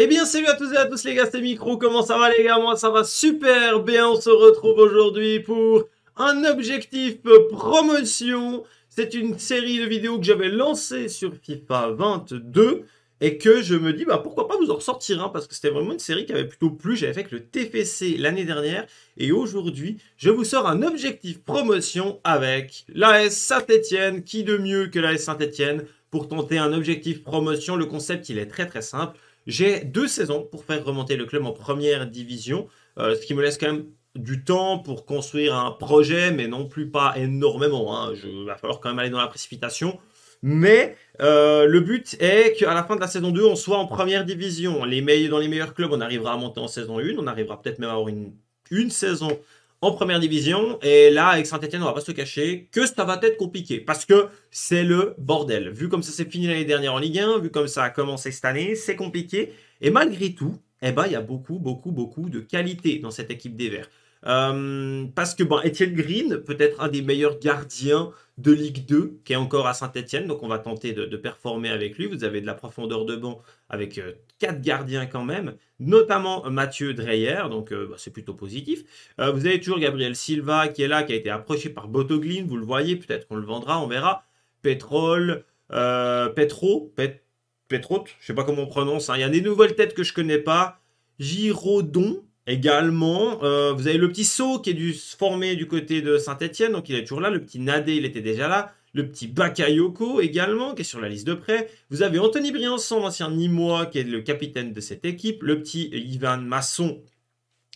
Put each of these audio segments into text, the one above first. Eh bien salut à tous et à tous les gars, c'est Micro, comment ça va les gars? Moi ça va super bien, on se retrouve aujourd'hui pour un objectif promotion. C'est une série de vidéos que j'avais lancée sur FIFA 22 et que je me dis bah pourquoi pas vous en ressortir hein, parce que c'était vraiment une série qui avait plutôt plu. J'avais fait avec le TFC l'année dernière et aujourd'hui je vous sors un objectif promotion avec l'AS Saint-Etienne. Qui de mieux que l'AS Saint-Etienne pour tenter un objectif promotion? Le concept il est très simple. J'ai 2 saisons pour faire remonter le club en première division, ce qui me laisse quand même du temps pour construire un projet, mais non plus pas énormément. Hein. Il va falloir quand même aller dans la précipitation. Mais le but est qu'à la fin de la saison 2, on soit en première division. Dans les meilleurs clubs, on arrivera à monter en saison 1. On arrivera peut-être même à avoir une saison en première division. Et là, avec Saint-Etienne, on va pas se cacher que ça va être compliqué. Parce que c'est le bordel. Vu comme ça s'est fini l'année dernière en Ligue 1, vu comme ça a commencé cette année, c'est compliqué. Et malgré tout, eh ben, il y a beaucoup de qualité dans cette équipe des Verts. Parce que bon, Étienne Green, peut-être un des meilleurs gardiens de Ligue 2, qui est encore à Saint-Etienne. Donc on va tenter de performer avec lui. Vous avez de la profondeur de banc avec 4 gardiens quand même, notamment Mathieu Dreyer, donc c'est plutôt positif. Vous avez toujours Gabriel Silva qui est là, qui a été approché par Botoglin, vous le voyez, peut-être qu'on le vendra, on verra. Petrot, je ne sais pas comment on prononce, hein. Il y a des nouvelles têtes que je ne connais pas. Girodon également. Vous avez le petit Saut qui est formé du côté de Saint-Etienne, donc il est toujours là. Le petit Nadé, il était déjà là. Le petit Bakayoko également, qui est sur la liste de prêt. Vous avez Anthony Briançon, l'ancien Nîmois, qui est le capitaine de cette équipe. Le petit Ivan Masson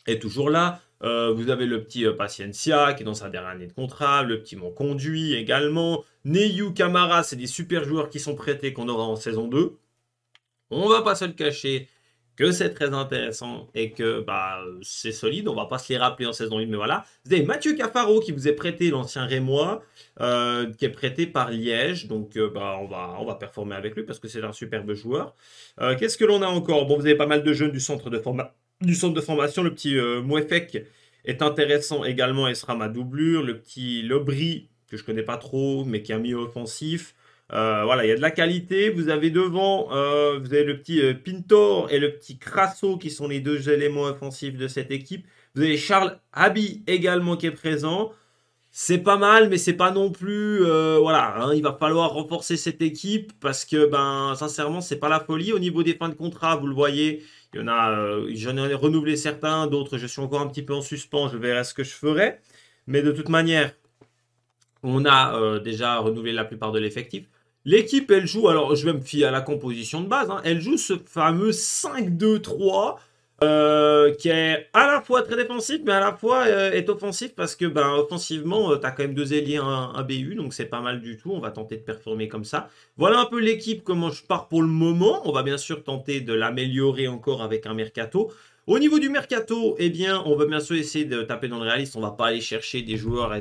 est toujours là. Vous avez le petit Palencia, qui est dans sa dernière année de contrat. Le petit Monconduit également. Neyu Camara, c'est des super joueurs qui sont prêtés, qu'on aura en saison 2. On va pas se le cacher que c'est très intéressant et que bah, c'est solide. On va pas se les rappeler en saison 1, mais voilà. Vous avez Mathieu Cafaro qui vous est prêté, l'ancien Rémois, qui est prêté par Liège. Donc on va performer avec lui parce que c'est un superbe joueur. Qu'est-ce que l'on a encore? Bon, vous avez pas mal de jeunes du centre de formation. Le petit Moueffek est intéressant également et sera ma doublure. Le petit Lobry, que je connais pas trop, mais qui est un milieu offensif. Voilà, il y a de la qualité. Vous avez devant, vous avez le petit Pintor et le petit Krasso qui sont les 2 éléments offensifs de cette équipe. Vous avez Charles Abbey également qui est présent. C'est pas mal, mais c'est pas non plus, voilà, hein, il va falloir renforcer cette équipe parce que, ben, sincèrement, c'est pas la folie. Au niveau des fins de contrat, vous le voyez, il y en a, j'en ai renouvelé certains, d'autres, je suis encore un petit peu en suspens, je verrai ce que je ferai. Mais de toute manière, on a déjà renouvelé la plupart de l'effectif. L'équipe, elle joue, alors je vais me fier à la composition de base, hein, elle joue ce fameux 5-2-3 qui est à la fois très défensif, mais à la fois est offensif parce que, ben, offensivement, tu as quand même 2 ailiers, un BU, donc c'est pas mal du tout. On va tenter de performer comme ça. Voilà un peu l'équipe, comment je pars pour le moment. On va bien sûr tenter de l'améliorer encore avec un mercato. Au niveau du mercato, eh bien, on va bien sûr essayer de taper dans le réaliste. On va pas aller chercher des joueurs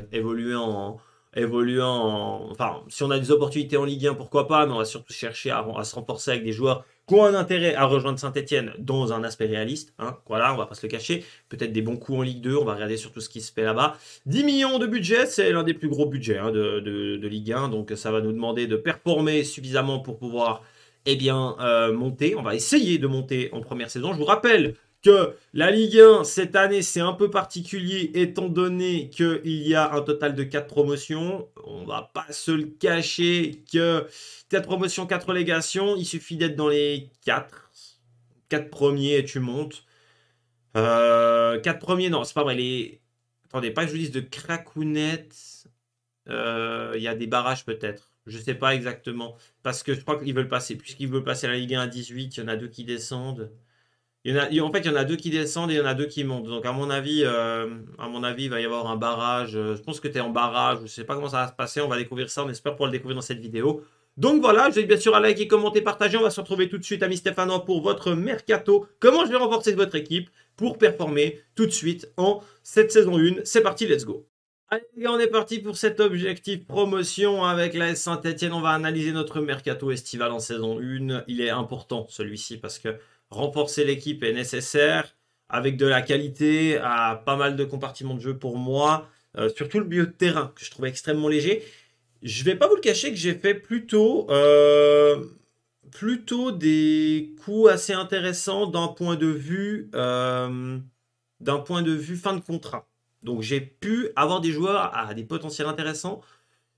évoluant, enfin, si on a des opportunités en Ligue 1, pourquoi pas, mais on va surtout chercher à se renforcer avec des joueurs qui ont un intérêt à rejoindre Saint-Etienne dans un aspect réaliste, hein. Voilà, on va pas se le cacher, peut-être des bons coups en Ligue 2, on va regarder surtout ce qui se fait là-bas. 10 millions de budget, c'est l'un des plus gros budgets hein, de Ligue 1, donc ça va nous demander de performer suffisamment pour pouvoir, eh bien, monter. On va essayer de monter en première saison. Je vous rappelle que la Ligue 1, cette année, c'est un peu particulier étant donné qu'il y a un total de 4 promotions. On va pas se le cacher que 4 promotions, 4 relégations, il suffit d'être dans les 4 premiers et tu montes. 4 premiers, non, c'est pas vrai. Attendez, pas que je vous dise de cracounettes. Il y a des barrages peut-être. Je sais pas exactement. Parce que je crois qu'ils veulent passer. Puisqu'ils veulent passer la Ligue 1 à 18, il y en a 2 qui descendent. En fait, il y en a 2 qui descendent et il y en a 2 qui montent. Donc, à mon avis, il va y avoir un barrage. Je pense que tu es en barrage. Je ne sais pas comment ça va se passer. On va découvrir ça. On espère pouvoir le découvrir dans cette vidéo. Donc, voilà. Je vais bien sûr à liker, commenter, partager. On va se retrouver tout de suite, ami Stéphano, pour votre mercato. Comment je vais renforcer votre équipe pour performer tout de suite en cette saison 1. C'est parti. Let's go. Allez les gars, on est parti pour cet objectif promotion avec l'AS Saint-Etienne. On va analyser notre mercato estival en saison 1. Il est important celui-ci parce que renforcer l'équipe est nécessaire avec de la qualité à pas mal de compartiments de jeu pour moi. Surtout le milieu de terrain que je trouvais extrêmement léger. Je ne vais pas vous le cacher que j'ai fait plutôt plutôt des coups assez intéressants d'un point de vue fin de contrat. Donc j'ai pu avoir des joueurs à des potentiels intéressants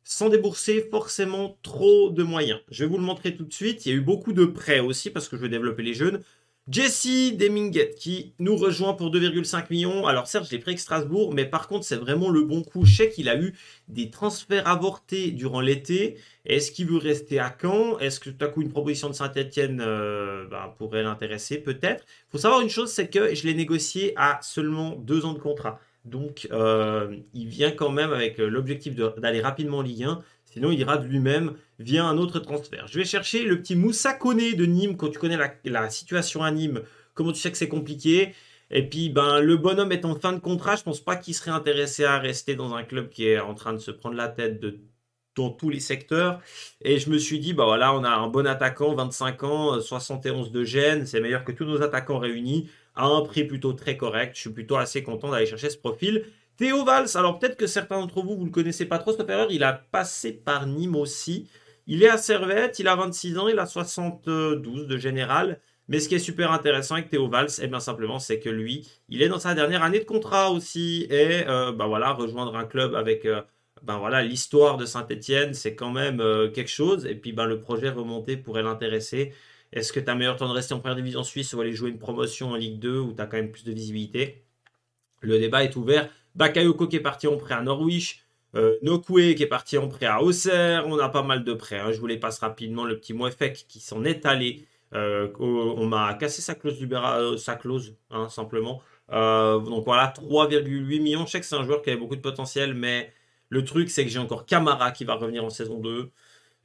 sans débourser forcément trop de moyens. Je vais vous le montrer tout de suite. Il y a eu beaucoup de prêts aussi parce que je veux développer les jeunes. Jessy Deminguet qui nous rejoint pour 2,5 millions. Alors certes, je l'ai pris avec Strasbourg, mais par contre, c'est vraiment le bon coup. Je sais qu'il a eu des transferts avortés durant l'été. Est-ce qu'il veut rester à Caen? Est-ce que tout à coup, une proposition de Saint-Etienne pourrait l'intéresser? Peut-être. Il faut savoir une chose, c'est que je l'ai négocié à seulement 2 ans de contrat. Donc, il vient quand même avec l'objectif d'aller rapidement en Ligue 1. Sinon, il ira de lui-même via un autre transfert. Je vais chercher le petit Moussa Koné de Nîmes. Quand tu connais la situation à Nîmes, comment tu sais que c'est compliqué? Et puis, le bonhomme est en fin de contrat. Je ne pense pas qu'il serait intéressé à rester dans un club qui est en train de se prendre la tête dans tous les secteurs. Et je me suis dit, voilà, on a un bon attaquant, 25 ans, 71 de gêne. C'est meilleur que tous nos attaquants réunis à un prix plutôt très correct. Je suis plutôt assez content d'aller chercher ce profil. Théo Valls, alors peut-être que certains d'entre vous, vous ne le connaissez pas trop, ce péreur, il a passé par Nîmes aussi. Il est à Servette, il a 26 ans, il a 72 de général. Mais ce qui est super intéressant avec Théo Valls, eh bien simplement, c'est que lui, il est dans sa dernière année de contrat aussi. Et rejoindre un club avec l'histoire de Saint-Etienne, c'est quand même quelque chose. Et puis le projet remonté pourrait l'intéresser. Est-ce que tu as meilleur temps de rester en première division suisse ou aller jouer une promotion en Ligue 2 où tu as quand même plus de visibilité? Le débat est ouvert. Bakayoko qui est parti en prêt à Norwich, Nokué qui est parti en prêt à Auxerre, on a pas mal de prêts, hein. Je vous les passe rapidement, le petit Moueffek qui s'en est allé, on m'a cassé sa clause, simplement. Donc voilà, 3,8 millions, je sais que c'est un joueur qui avait beaucoup de potentiel, mais le truc c'est que j'ai encore Camara qui va revenir en saison 2,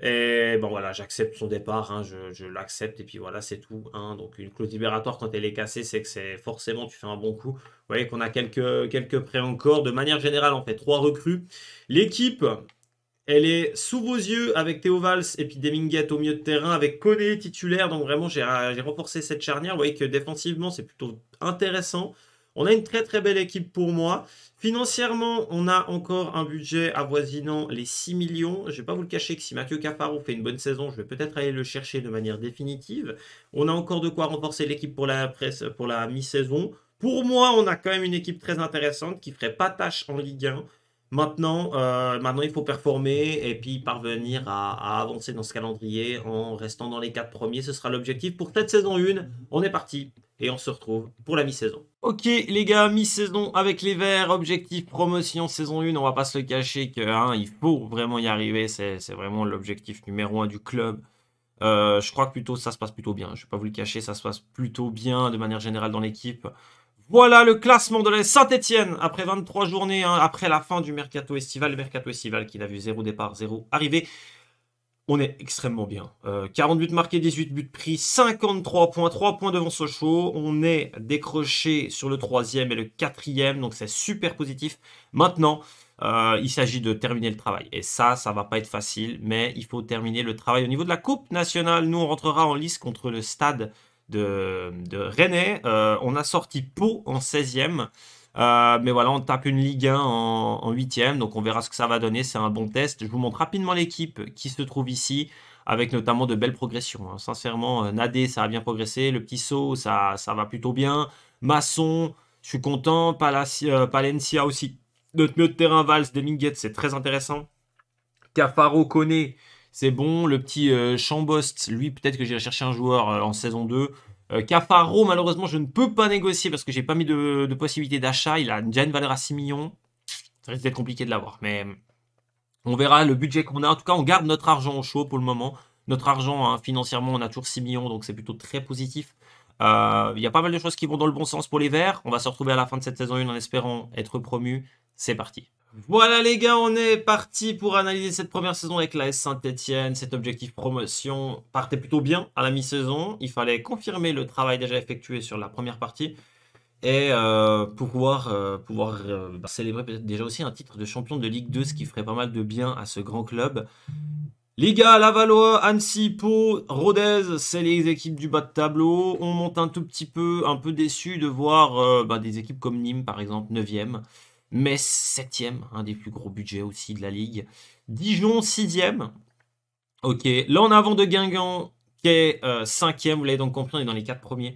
et voilà, j'accepte son départ, hein. Je l'accepte, et puis voilà, c'est tout, hein. Donc une clause libératoire, quand elle est cassée, c'est que c'est forcément tu fais un bon coup. Vous voyez qu'on a quelques prêts encore. De manière générale, on fait 3 recrues. L'équipe, elle est sous vos yeux avec Théo Valls et puis Deminguet au milieu de terrain avec Koné titulaire. Donc vraiment, j'ai renforcé cette charnière. Vous voyez que défensivement, c'est plutôt intéressant. On a une très très belle équipe pour moi. Financièrement, on a encore un budget avoisinant les 6 millions. Je ne vais pas vous le cacher que si Mathieu Cafaro fait une bonne saison, je vais peut-être aller le chercher de manière définitive. On a encore de quoi renforcer l'équipe pour la mi-saison. Pour moi, on a quand même une équipe très intéressante qui ne ferait pas tâche en Ligue 1. Maintenant, il faut performer et puis parvenir à avancer dans ce calendrier en restant dans les 4 premiers. Ce sera l'objectif pour cette saison 1. On est parti et on se retrouve pour la mi-saison. Ok les gars, mi-saison avec les Verts, objectif promotion saison 1, on va pas se le cacher que, hein, il faut vraiment y arriver, c'est vraiment l'objectif numéro 1 du club. Je crois que plutôt ça se passe plutôt bien, je vais pas vous le cacher, ça se passe plutôt bien de manière générale dans l'équipe. Voilà le classement de la Saint-Etienne après 23 journées, hein, après la fin du mercato estival, le mercato estival qui n'a vu 0 départ, 0 arrivée. On est extrêmement bien. 40 buts marqués, 18 buts pris, 53 points, 3 points devant Sochaux. On est décroché sur le 3e et le 4e, donc c'est super positif. Maintenant, il s'agit de terminer le travail. Et ça va pas être facile, mais il faut terminer le travail au niveau de la Coupe nationale. Nous, on rentrera en lice contre le Stade de Rennais. On a sorti Pau en 16e. Mais voilà, on tape une Ligue 1 en 8e, donc on verra ce que ça va donner, c'est un bon test. Je vous montre rapidement l'équipe qui se trouve ici, avec notamment de belles progressions, hein. Sincèrement, Nadé, ça a bien progressé, le petit saut, ça va plutôt bien, Masson, je suis content, Palencia aussi, notre milieu de terrain, Valls, Deminguet, c'est très intéressant, Cafaro, Koné, c'est bon, le petit Chambost, lui peut-être que j'irai chercher un joueur en saison 2, Cafaro, malheureusement, je ne peux pas négocier parce que j'ai pas mis de possibilité d'achat. Il a déjà une valeur à 6 millions. Ça risque d'être compliqué de l'avoir, mais on verra le budget qu'on a. En tout cas, on garde notre argent au chaud pour le moment. Notre argent, hein, financièrement, on a toujours 6 millions, donc c'est plutôt très positif. Il y a pas mal de choses qui vont dans le bon sens pour les Verts. On va se retrouver à la fin de cette saison 1 en espérant être promu. C'est parti. Voilà les gars, on est parti pour analyser cette première saison avec l'AS Saint-Etienne. Cet objectif promotion partait plutôt bien à la mi-saison. Il fallait confirmer le travail déjà effectué sur la première partie et pouvoir célébrer peut-être déjà aussi un titre de champion de Ligue 2, ce qui ferait pas mal de bien à ce grand club. Les gars, Lavallois, Annecy, Pau, Rodez, c'est les équipes du bas de tableau. On monte un tout petit peu, un peu déçu de voir des équipes comme Nîmes par exemple, 9e. Mais 7e, un des plus gros budgets aussi de la Ligue. Dijon, 6e. Ok, là en avant de Guingamp, qui est 5e. Vous l'avez donc compris, on est dans les 4 premiers.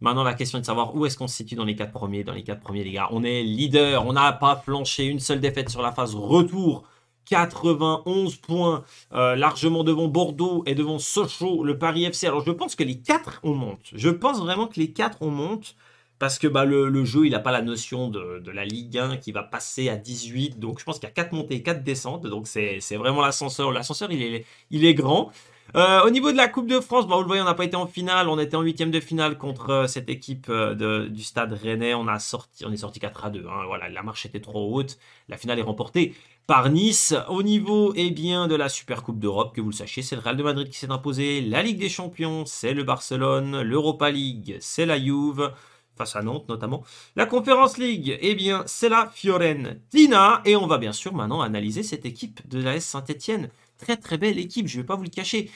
Maintenant, la question est de savoir où est-ce qu'on se situe dans les 4 premiers. Dans les 4 premiers, les gars, on est leader. On n'a pas flanché une seule défaite sur la phase retour. 91 points, largement devant Bordeaux et devant Sochaux, le Paris FC. Alors, je pense que les 4, on monte. Je pense vraiment que les 4, on monte parce que bah, le jeu, il n'a pas la notion de la Ligue 1 qui va passer à 18. Donc, je pense qu'il y a 4 montées et 4 descentes. Donc, c'est vraiment l'ascenseur. L'ascenseur, il est grand. Au niveau de la Coupe de France, bah, vous le voyez, on n'a pas été en finale. On était en 8e de finale contre cette équipe du Stade Rennais. On est sorti 4-2. Hein, voilà, la marche était trop haute. La finale est remportée par Nice. Au niveau eh bien, de la Super Coupe d'Europe, que vous le sachiez, c'est le Real de Madrid qui s'est imposé. La Ligue des Champions, c'est le Barcelone. L'Europa League, c'est la Juve, face à Nantes notamment. La Conference League, eh bien, c'est la Fiorentina. Et on va bien sûr maintenant analyser cette équipe de l'AS Saint-Etienne. Très très belle équipe, je ne vais pas vous le cacher.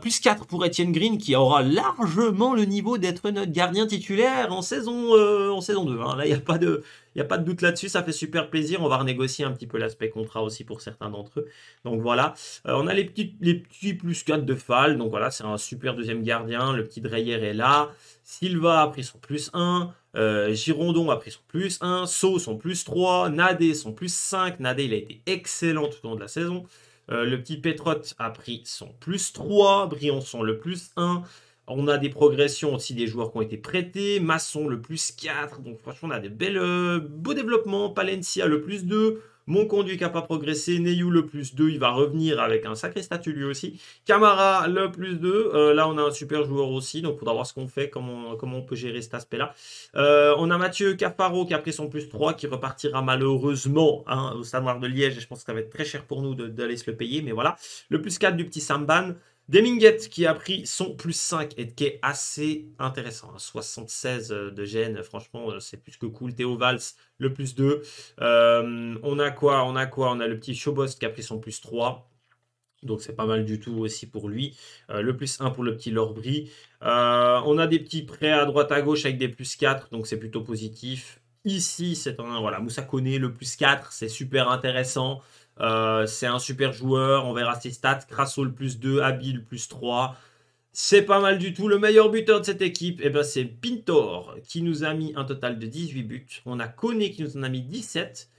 Plus 4 pour Étienne Green qui aura largement le niveau d'être notre gardien titulaire en saison 2. Hein. Là, il n'y a pas de... Il n'y a pas de doute là-dessus, ça fait super plaisir. On va renégocier un petit peu l'aspect contrat aussi pour certains d'entre eux. Donc voilà, on a les petits plus 4 de Fall. Donc voilà, c'est un super deuxième gardien. Le petit Dreyer est là. Silva a pris son plus 1. Girodon a pris son plus 1. Sceaux son plus 3. Nadé son plus 5. Nadé, il a été excellent tout au long de la saison. Le petit Petrot a pris son plus 3. Briançon le plus 1. On a des progressions aussi des joueurs qui ont été prêtés. Masson, le plus 4. Donc, franchement, on a des beaux développements. Palencia, le plus 2. Monconduit qui n'a pas progressé. Neyou, le plus 2. Il va revenir avec un sacré statut lui aussi. Camara, le plus 2. Là, on a un super joueur aussi. Donc, il faudra voir ce qu'on fait, comment on peut gérer cet aspect-là. On a Mathieu Cafaro qui a pris son plus 3, qui repartira malheureusement hein, au Stade Noir de Liège. Et je pense que ça va être très cher pour nous d'aller se le payer. Mais voilà. Le plus 4 du petit Samban. Deminguet qui a pris son plus 5 et qui est assez intéressant. 76 de gêne, franchement, c'est plus que cool. Théo Valls, le plus 2. On a quoi? On a le petit Chobost qui a pris son plus 3. Donc, c'est pas mal du tout aussi pour lui. Le plus 1 pour le petit Lobry. On a des petits prêts à droite à gauche avec des plus 4. Donc, c'est plutôt positif. Ici, c'est un... Voilà, Moussa Koné, le plus 4. C'est super intéressant. C'est un super joueur, on verra ses stats. Krasso le plus 2, Abbey le plus 3. C'est pas mal du tout. Le meilleur buteur de cette équipe, eh ben, c'est Pintor qui nous a mis un total de 18 buts. On a Koné qui nous en a mis 17.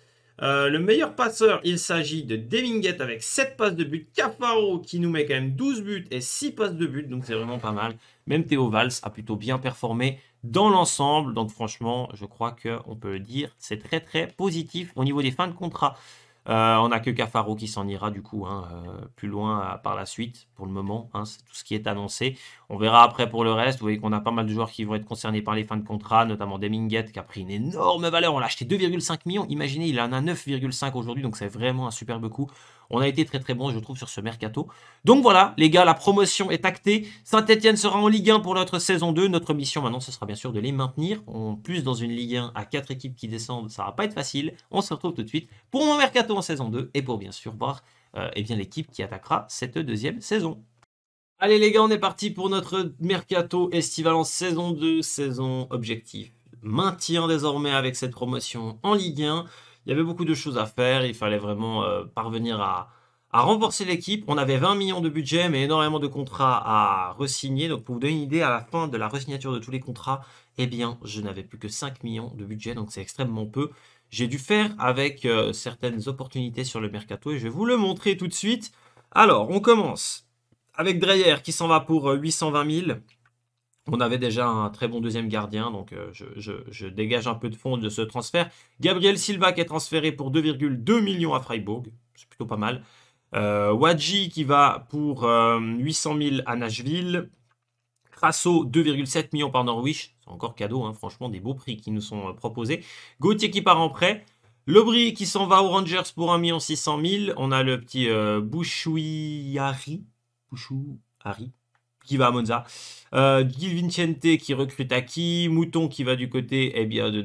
Le meilleur passeur, il s'agit de Deminguet avec 7 passes de but. Cafaro qui nous met quand même 12 buts et 6 passes de but. Donc c'est vraiment pas mal. Même Théo Valls a plutôt bien performé dans l'ensemble. Donc franchement, je crois qu'on peut le dire, c'est très très positif au niveau des fins de contrat. On n'a que Cafaro qui s'en ira du coup hein, plus loin par la suite pour le moment, hein, c'est tout ce qui est annoncé. On verra après pour le reste, vous voyez qu'on a pas mal de joueurs qui vont être concernés par les fins de contrat, notamment Deminguet qui a pris une énorme valeur, on l'a acheté 2,5 millions, imaginez il en a 9,5 aujourd'hui, donc c'est vraiment un superbe coup. On a été très très bon je trouve sur ce mercato. Donc voilà les gars, la promotion est actée. Saint-Etienne sera en Ligue 1 pour notre saison 2. Notre mission maintenant ce sera bien sûr de les maintenir. En plus dans une Ligue 1 à 4 équipes qui descendent, ça va pas être facile. On se retrouve tout de suite pour mon mercato en saison 2 et pour bien sûr voir eh bien l'équipe qui attaquera cette deuxième saison. Allez les gars, on est parti pour notre mercato estival en saison 2, saison objectif. Maintien désormais avec cette promotion en Ligue 1. Il y avait beaucoup de choses à faire, il fallait vraiment parvenir à renforcer l'équipe. On avait 20 millions de budget, mais énormément de contrats à resigner. Donc, pour vous donner une idée, à la fin de la resignature de tous les contrats, eh bien, je n'avais plus que 5 millions de budget, donc c'est extrêmement peu. J'ai dû faire avec certaines opportunités sur le mercato et je vais vous le montrer tout de suite. Alors, on commence avec Dreyer qui s'en va pour 820 000. On avait déjà un très bon deuxième gardien, donc je dégage un peu de fond de ce transfert. Gabriel Silva qui est transféré pour 2,2 millions à Freiburg, c'est plutôt pas mal. Wadji qui va pour 800 000 à Nashville. Krasso 2,7 millions par Norwich, c'est encore cadeau, hein, franchement des beaux prix qui nous sont proposés. Gauthier qui part en prêt. Lobry qui s'en va aux Rangers pour 1 600 000. On a le petit Bouchouari qui va à Monza, Gil Vincente qui recrute Aki, Mouton qui va du côté eh bien, de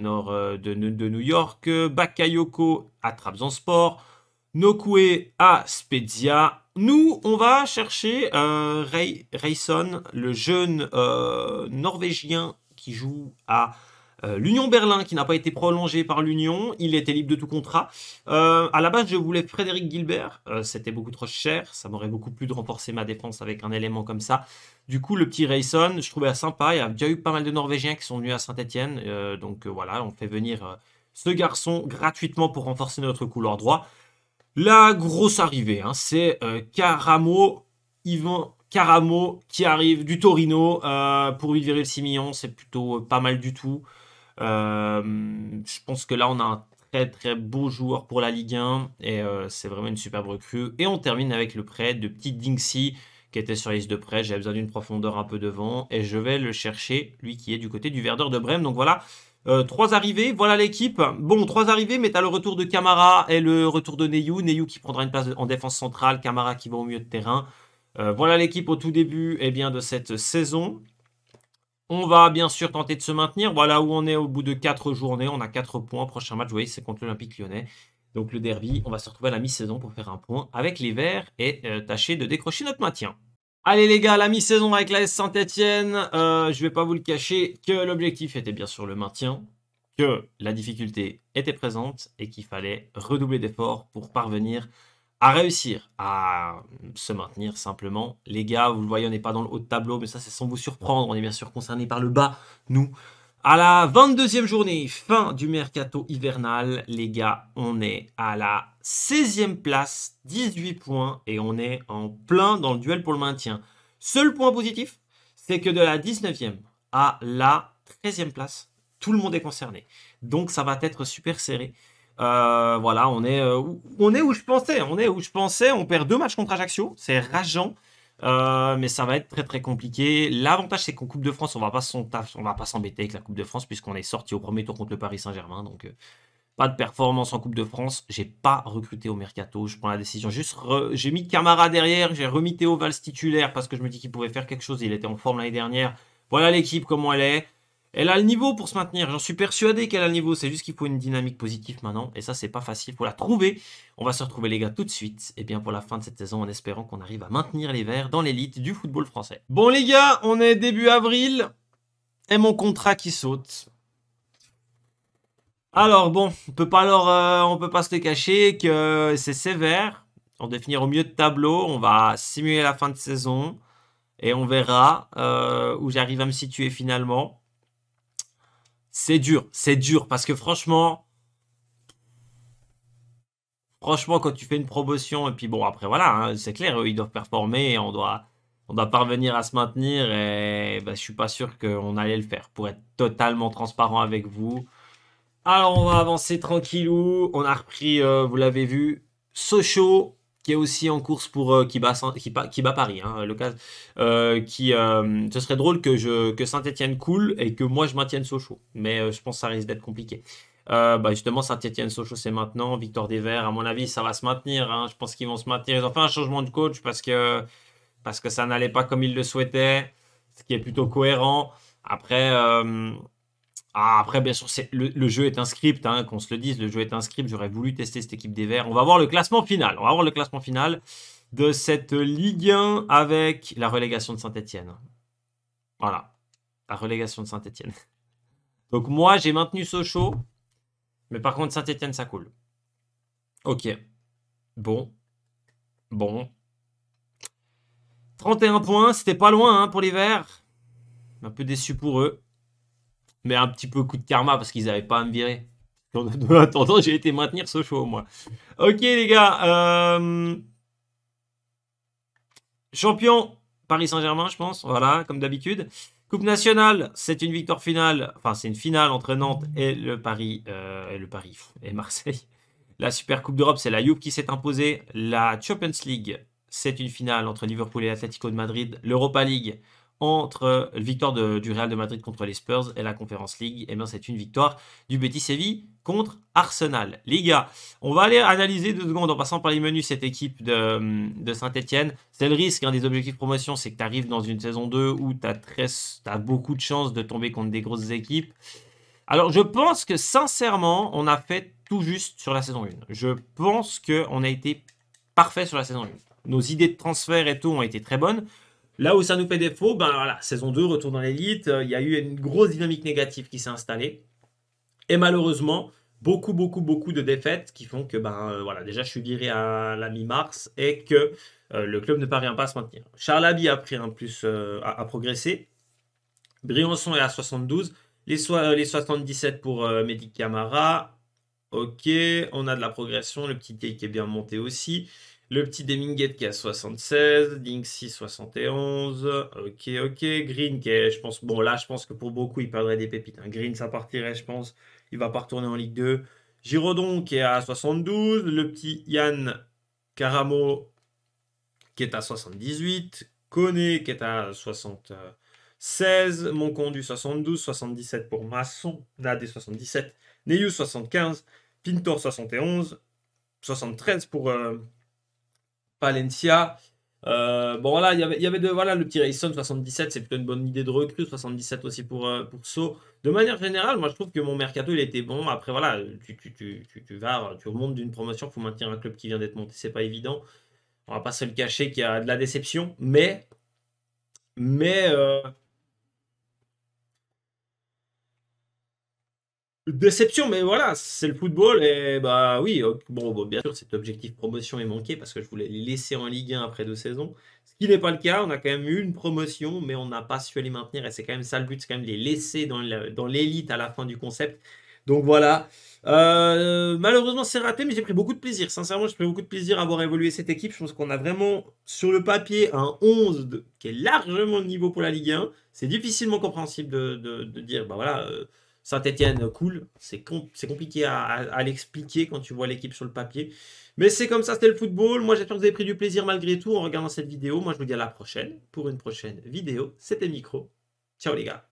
New York, Bakayoko à Trabzonspor, Nokué à Spezia. Nous, on va chercher Rayson, le jeune Norvégien qui joue à l'Union Berlin qui n'a pas été prolongé par l'Union, il était libre de tout contrat. À la base, je voulais Frédéric Gilbert, c'était beaucoup trop cher, ça m'aurait beaucoup plu de renforcer ma défense avec un élément comme ça. Du coup, le petit Rayson, je trouvais sympa, il y a déjà eu pas mal de Norvégiens qui sont venus à Saint-Etienne, donc voilà, on fait venir ce garçon gratuitement pour renforcer notre couloir droit. La grosse arrivée, hein, c'est Karamoh, Yvan Karamoh qui arrive du Torino pour 8,6 millions, c'est plutôt pas mal du tout. Je pense que là on a un très très beau joueur pour la Ligue 1 et c'est vraiment une superbe recrue. Et on termine avec le prêt de petit Dingsy qui était sur la liste de prêt. J'avais besoin d'une profondeur un peu devant et je vais le chercher, lui qui est du côté du Werder de Brême. Donc voilà, 3 arrivées, voilà l'équipe. Bon, 3 arrivées, mais tu as le retour de Camara et le retour de Neyou. Neyou qui prendra une place en défense centrale, Camara qui va au milieu de terrain. Voilà l'équipe au tout début eh bien, de cette saison. On va bien sûr tenter de se maintenir. Voilà où on est au bout de 4 journées. On a 4 points. Prochain match, vous voyez, c'est contre l'Olympique Lyonnais. Donc le derby, on va se retrouver à la mi-saison pour faire un point avec les Verts et tâcher de décrocher notre maintien. Allez les gars, la mi-saison avec l'AS Saint-Etienne, je ne vais pas vous le cacher que l'objectif était bien sûr le maintien, que la difficulté était présente et qu'il fallait redoubler d'efforts pour parvenir à réussir à se maintenir simplement. Les gars, vous le voyez, on n'est pas dans le haut de tableau, mais ça c'est sans vous surprendre, on est bien sûr concerné par le bas, nous. À la 22e journée, fin du mercato hivernal, les gars, on est à la 16e place, 18 points, et on est en plein dans le duel pour le maintien. Seul point positif, c'est que de la 19e à la 13e place, tout le monde est concerné. Donc ça va être super serré. Voilà, on est où je pensais, on perd 2 matchs contre Ajaccio, c'est rageant. Mais ça va être très très compliqué. L'avantage c'est qu'en Coupe de France, on va pas s'embêter avec la Coupe de France puisqu'on est sorti au premier tour contre le Paris Saint-Germain. Donc pas de performance en Coupe de France. J'ai pas recruté au mercato. Je prends la décision. J'ai mis Camara derrière. J'ai remis Théo Valls titulaire parce que je me dis qu'il pouvait faire quelque chose. Il était en forme l'année dernière. Voilà l'équipe comment elle est. Elle a le niveau pour se maintenir. J'en suis persuadé qu'elle a le niveau. C'est juste qu'il faut une dynamique positive maintenant. Et ça, c'est pas facile. Il faut la trouver. On va se retrouver, les gars, tout de suite. Et bien, pour la fin de cette saison, en espérant qu'on arrive à maintenir les Verts dans l'élite du football français. Bon, les gars, on est début avril. Et mon contrat qui saute. Alors, bon, on peut pas se le cacher que c'est sévère. On doit finir au milieu de tableau. On va simuler la fin de saison. Et on verra où j'arrive à me situer finalement. C'est dur, parce que franchement, quand tu fais une promotion, et puis bon, après voilà, hein, c'est clair, eux, ils doivent performer, et on doit parvenir à se maintenir, et bah, je suis pas sûr qu'on allait le faire, pour être totalement transparent avec vous. Alors, on va avancer tranquillou, on a repris, vous l'avez vu, Sochaux, qui est aussi en course pour qui bat Paris, hein, le cas, ce serait drôle que Saint-Etienne coule et que moi je maintienne Sochaux, mais je pense que ça risque d'être compliqué. Bah justement, Saint-Etienne-Sochaux, c'est maintenant, victoire des Verts, à mon avis, ça va se maintenir, hein, je pense qu'ils vont se maintenir. Ils ont fait un changement de coach parce que ça n'allait pas comme ils le souhaitaient, ce qui est plutôt cohérent. Après... Après, bien sûr, le jeu est un script, hein, qu'on se le dise, le jeu est un script. J'aurais voulu tester cette équipe des Verts. On va voir le classement final. On va voir le classement final de cette Ligue 1 avec la relégation de Saint-Etienne. Voilà, la relégation de Saint-Etienne. Donc moi, j'ai maintenu Sochaux, mais par contre, Saint-Etienne, ça coule. Ok, bon. 31 points, c'était pas loin hein, pour les Verts. Un peu déçu pour eux. Mais un petit peu coup de karma parce qu'ils n'avaient pas à me virer. En attendant, j'ai été maintenir Sochaux, moi. Ok, les gars. Champion, Paris Saint-Germain, je pense. Voilà, comme d'habitude. Coupe nationale, c'est une victoire finale. Enfin, c'est une finale entre Nantes et le Paris et Marseille. La Super Coupe d'Europe, c'est la Juve qui s'est imposée. La Champions League, c'est une finale entre Liverpool et l'Atlético de Madrid. L'Europa League, entre la victoire du Real de Madrid contre les Spurs et la Conference League, et bien c'est une victoire du Betis Séville contre Arsenal. Les gars, on va aller analyser 2 secondes en passant par les menus cette équipe de Saint-Etienne. C'est le risque hein, des objectifs promotion, c'est que tu arrives dans une saison 2 où tu as beaucoup de chances de tomber contre des grosses équipes. Alors je pense que sincèrement, on a fait tout juste sur la saison 1. Je pense qu'on a été parfait sur la saison 1. Nos idées de transfert et tout ont été très bonnes. Là où ça nous fait défaut, ben voilà, saison 2, retour dans l'élite, il y a eu une grosse dynamique négative qui s'est installée. Et malheureusement, beaucoup de défaites qui font que voilà, déjà je suis viré à la mi-mars et que le club ne parvient pas à se maintenir. Charles Abbey a pris un plus à progresser. Briançon est à 72. Les 77 pour Mehdi Camara. Ok, on a de la progression. Le petit T qui est bien monté aussi. Le petit Deminguet qui est à 76. Dingsy 71. Ok, ok. Green qui est, je pense... Bon, là, je pense que pour beaucoup, il perdrait des pépites. Hein. Green, ça partirait, je pense. Il ne va pas retourner en Ligue 2. Girodon qui est à 72. Le petit Yann Karamoh qui est à 78. Koné qui est à 76. Monconduit 72. 77 pour Masson. Nadé 77. Neyou 75, Pintor 71, 73 pour Palencia. Bon, là, il y avait voilà, le petit Rayson 77, c'est plutôt une bonne idée de recrue. 77 aussi pour Sceaux. De manière générale, moi, je trouve que mon mercato, il était bon. Après, voilà, tu remontes d'une promotion, il faut maintenir un club qui vient d'être monté, c'est pas évident. On va pas se le cacher qu'il y a de la déception, mais déception, mais voilà, c'est le football. Et bah oui, bon, bien sûr, cet objectif promotion est manqué parce que je voulais les laisser en Ligue 1 après 2 saisons. Ce qui n'est pas le cas, on a quand même eu une promotion, mais on n'a pas su les maintenir. Et c'est quand même ça le but, c'est quand même les laisser dans l'élite à la fin du concept. Donc voilà, malheureusement c'est raté, mais j'ai pris beaucoup de plaisir. Sincèrement, j'ai pris beaucoup de plaisir à avoir évolué cette équipe. Je pense qu'on a vraiment, sur le papier, un 11 qui est largement de niveau pour la Ligue 1. C'est difficilement compréhensible de dire, bah voilà... Saint-Etienne, cool, c'est compliqué à l'expliquer quand tu vois l'équipe sur le papier. Mais c'est comme ça, c'était le football. Moi, j'espère que vous avez pris du plaisir malgré tout en regardant cette vidéo. Moi, je vous dis à la prochaine pour une prochaine vidéo. C'était Micro. Ciao les gars.